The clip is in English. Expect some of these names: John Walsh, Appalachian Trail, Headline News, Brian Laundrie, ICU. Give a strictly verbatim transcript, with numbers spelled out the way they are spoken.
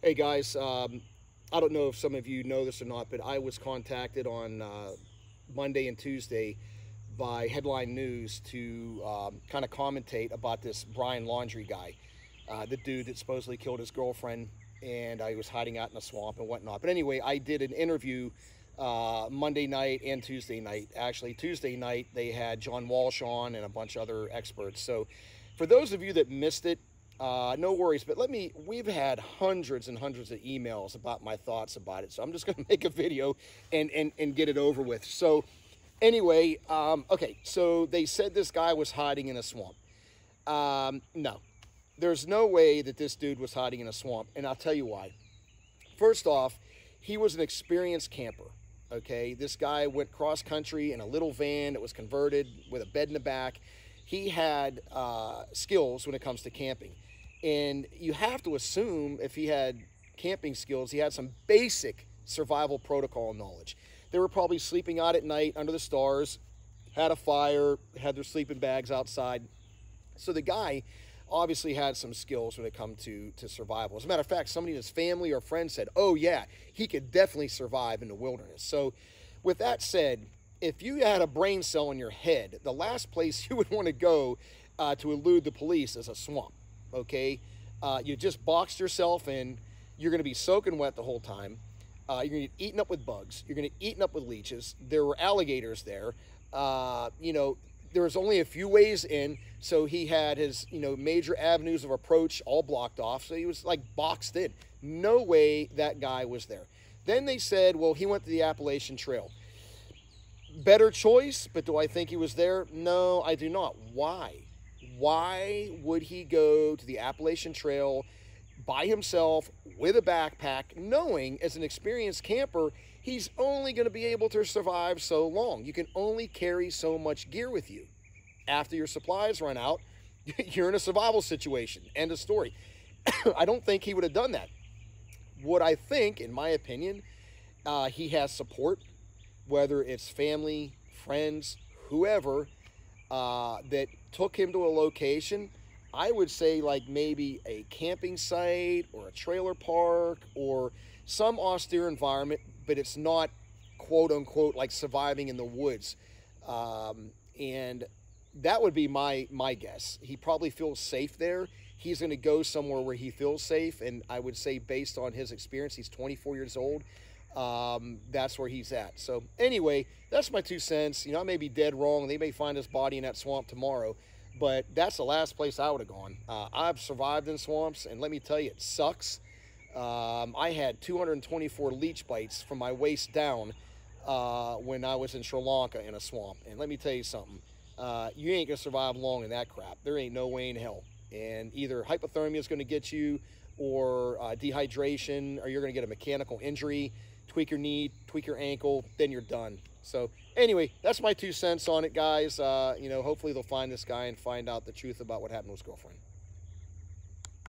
Hey guys, um, I don't know if some of you know this or not, but I was contacted on uh, Monday and Tuesday by Headline News to um, kind of commentate about this Brian Laundrie guy, uh, the dude that supposedly killed his girlfriend, and I was hiding out in a swamp and whatnot. But anyway, I did an interview uh, Monday night and Tuesday night. Actually, Tuesday night they had John Walsh on and a bunch of other experts. So for those of you that missed it, Uh, no worries, but let me, we've had hundreds and hundreds of emails about my thoughts about it, so I'm just going to make a video and, and, and get it over with. So anyway, um, okay, so they said this guy was hiding in a swamp. Um, no, there's no way that this dude was hiding in a swamp, and I'll tell you why. First off, he was an experienced camper, okay? This guy went cross-country in a little van that was converted with a bed in the back. He had uh, skills when it comes to camping. And you have to assume if he had camping skills, he had some basic survival protocol knowledge. They were probably sleeping out at night under the stars, had a fire, had their sleeping bags outside. So the guy obviously had some skills when it come to, to survival. As a matter of fact, somebody in his family or friend said, oh yeah, he could definitely survive in the wilderness. So with that said, if you had a brain cell in your head, the last place you would want to go uh, to elude the police is a swamp. Okay, uh, you just boxed yourself in. You're going to be soaking wet the whole time. Uh, you're going to get eaten up with bugs. You're going to get eaten up with leeches. There were alligators there. Uh, you know, there was only a few ways in, so he had his you know major avenues of approach all blocked off. So he was like boxed in. No way that guy was there. Then they said, well, he went to the Appalachian Trail. Better choice, but do I think he was there? No, I do not. Why? Why would he go to the Appalachian Trail by himself with a backpack, knowing as an experienced camper, he's only going to be able to survive so long? You can only carry so much gear with you. After your supplies run out, you're in a survival situation. End of story. I don't think he would have done that. What I think, in my opinion, uh, he has support, whether it's family, friends, whoever, uh, that took him to a location. I would say like maybe a camping site or a trailer park or some austere environment, but it's not quote unquote like surviving in the woods. Um, and that would be my, my guess. He probably feels safe there. He's going to go somewhere where he feels safe. And I would say based on his experience, he's twenty-four years old. Um, that's where he's at. So anyway, that's my two cents. You know, I may be dead wrong. They may find his body in that swamp tomorrow, but that's the last place I would have gone. Uh, I've survived in swamps, and let me tell you, it sucks. Um, I had two hundred twenty-four leech bites from my waist down uh, when I was in Sri Lanka in a swamp. And let me tell you something. Uh, you ain't going to survive long in that crap. There ain't no way in hell. And either hypothermia is going to get you, or uh, dehydration, or you're going to get a mechanical injury. Tweak your knee, tweak your ankle, then you're done. So anyway, that's my two cents on it, guys. Uh, you know, hopefully they'll find this guy and find out the truth about what happened to his girlfriend.